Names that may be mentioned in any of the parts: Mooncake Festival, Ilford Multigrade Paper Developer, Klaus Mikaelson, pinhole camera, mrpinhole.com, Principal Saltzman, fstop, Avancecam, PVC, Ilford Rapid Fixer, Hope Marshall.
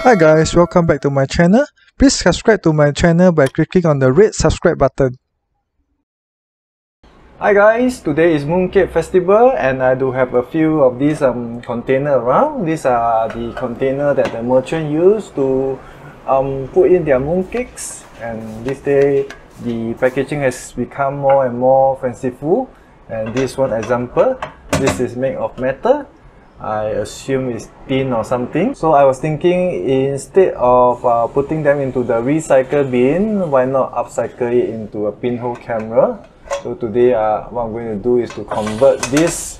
Hi guys, welcome back to my channel. Please subscribe to my channel by clicking on the red subscribe button. Hi guys, today is Mooncake Festival and I do have a few of these container around. These are the container that the merchant used to put in their mooncakes, and this day the packaging has become more and more fanciful. And this one example, this is made of metal. I assume it's tin or something. So I was thinking, instead of putting them into the recycle bin, why not upcycle it into a pinhole camera? So today what I'm going to do is to convert this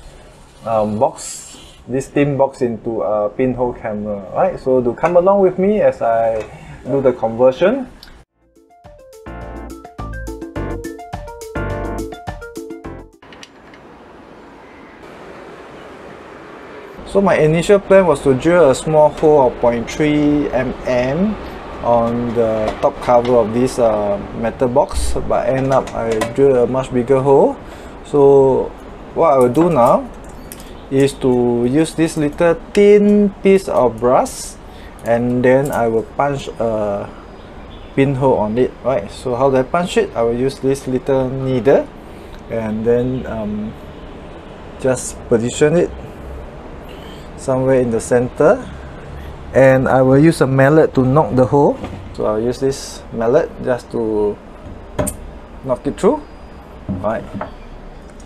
box, this tin box, into a pinhole camera. Right? So do come along with me as I do the conversion. So my initial plan was to drill a small hole of 0.3 mm on the top cover of this metal box, but end up I drill a much bigger hole. So what I will do now is to use this little thin piece of brass, and then I will punch a pinhole on it. Right? So how do I punch it? I will use this little needle, and then just position it somewhere in the center, and I will use a mallet to knock the hole. So I'll use this mallet just to knock it through. Alright,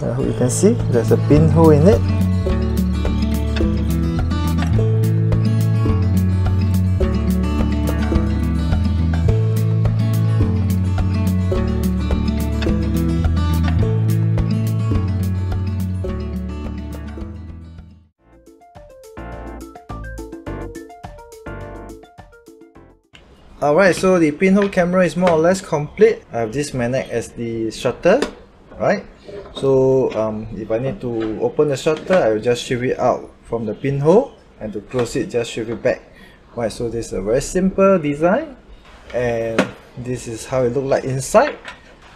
I hope you can see there's a pinhole in it. Alright, so the pinhole camera is more or less complete. I have this manet as the shutter, right? So if I need to open the shutter, I will just shift it out from the pinhole, and to close it, just shift it back. Right, so this is a very simple design, and this is how it looks like inside.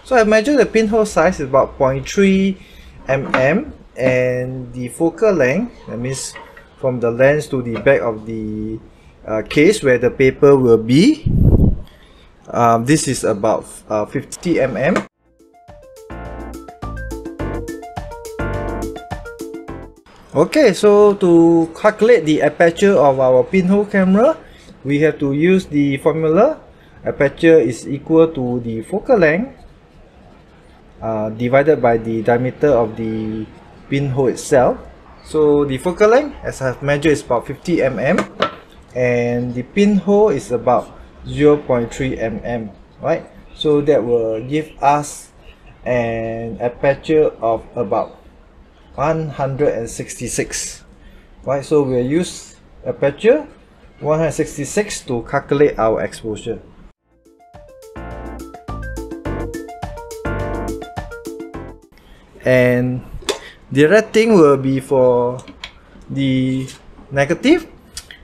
So I measured the pinhole size is about 0.3 mm, and the focal length, that means from the lens to the back of the case where the paper will be, this is about 50 mm. Okay, so to calculate the aperture of our pinhole camera, we have to use the formula: aperture is equal to the focal length divided by the diameter of the pinhole itself. So the focal length, as I've measured, is about 50 mm, and the pinhole is about 0.3 mm, right? So that will give us an aperture of about 166, right? So we'll use aperture 166 to calculate our exposure. And the red thing will be for the negative.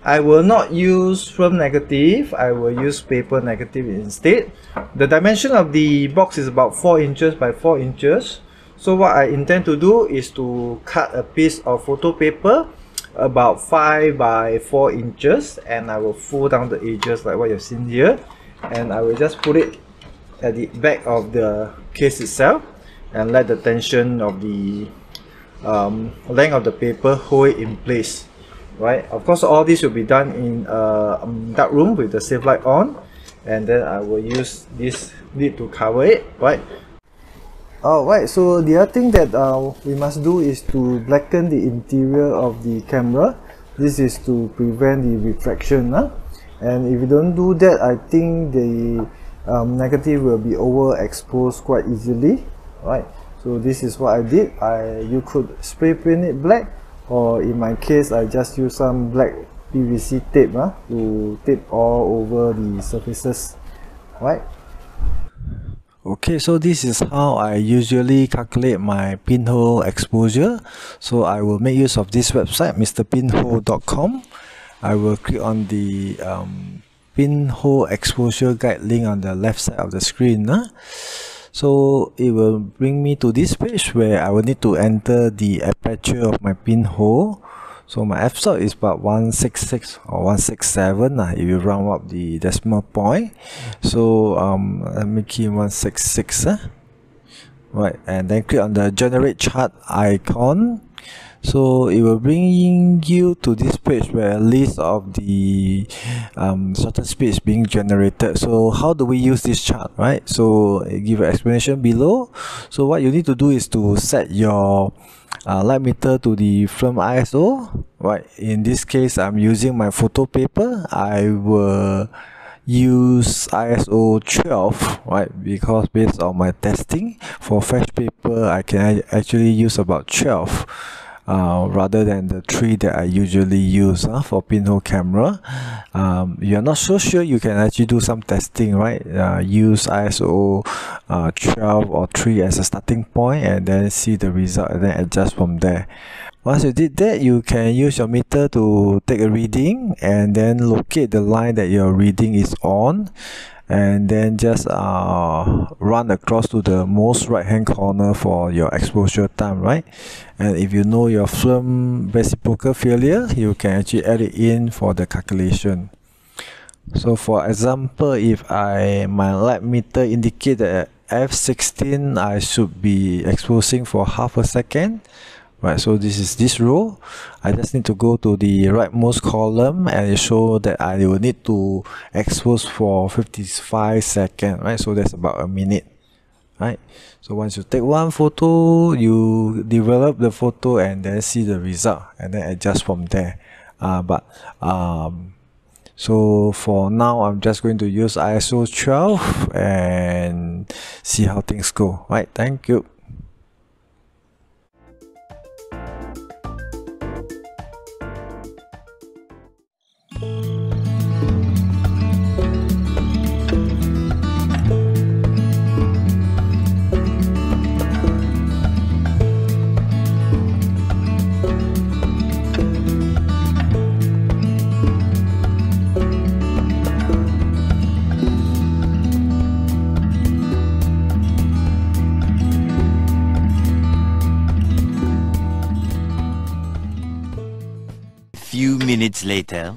I will not use film negative, I will use paper negative instead. The dimension of the box is about 4 inches by 4 inches. So what I intend to do is to cut a piece of photo paper about 5 by 4 inches, and I will fold down the edges like what you've seen here. And I will just put it at the back of the case itself, and let the tension of the length of the paper hold it in place. Right, of course all this will be done in a dark room with the safe light on, and then I will use this lid to cover it, right? Alright, so the other thing that we must do is to blacken the interior of the camera. This is to prevent the refraction, huh? And if you don't do that, I think the negative will be overexposed quite easily, right? So this is what I did. You could spray paint it black, or in my case, I just use some black PVC tape to tape all over the surfaces, right? Okay, so this is how I usually calculate my pinhole exposure. So I will make use of this website, mrpinhole.com. I will click on the pinhole exposure guide link on the left side of the screen. So it will bring me to this page where I will need to enter the aperture of my pinhole. So my f-stop is about 166 or 167 if you round up the decimal point. So let me key 166. Right, and then click on the generate chart icon. So it will bring you to this page where a list of the shortest speed is being generated. So how do we use this chart, right? So give an explanation below. So what you need to do is to set your light meter to the film ISO, right? In this case, I'm using my photo paper. I will use ISO 12, right? Because based on my testing for fresh paper, I can actually use about 12. Rather than the 3 that I usually use for pinhole camera. You're not so sure, you can actually do some testing, right? Use ISO 12 or 3 as a starting point and then see the result and then adjust from there. Once you did that, you can use your meter to take a reading and then locate the line that your reading is on, and then just run across to the most right hand corner for your exposure time, right? And if you know your film reciprocal failure, you can actually add it in for the calculation. So for example, if my light meter indicates that at f16 I should be exposing for half a second, right? So this is this row. I just need to go to the rightmost column and it shows that I will need to expose for 55 seconds, right? So that's about a minute, right? So once you take one photo, you develop the photo and then see the result and then adjust from there. So for now, I'm just going to use ISO 12 and see how things go, right? Thank you. Few minutes later.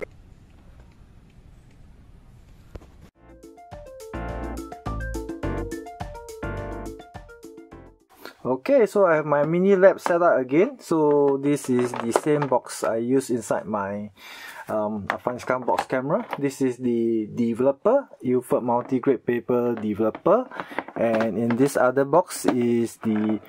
Okay, so I have my mini lab set up again. So this is the same box I use inside my Avancecam box camera. This is the developer, Ilford Multigrade Paper Developer, and in this other box is the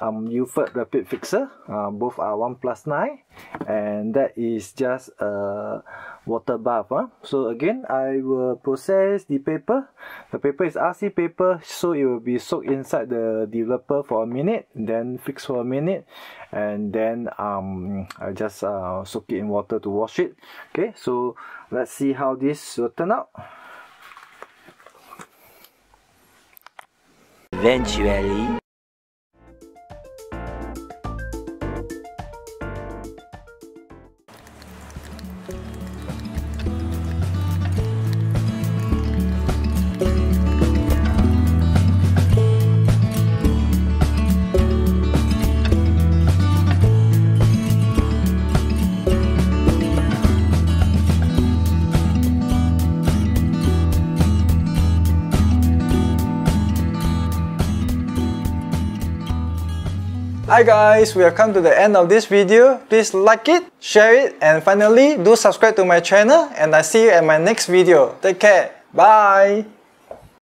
Ilford Rapid Fixer. Both are 1 plus 9, and that is just a water bath. So again, I will process the paper. The paper is RC paper, so it will be soaked inside the developer for a minute, then fixed for a minute, and then I just soak it in water to wash it. Okay, so let's see how this will turn out. Eventually. Hi guys, we have come to the end of this video. Please like it, share it, and finally do subscribe to my channel, and I see you at my next video. Take care, bye!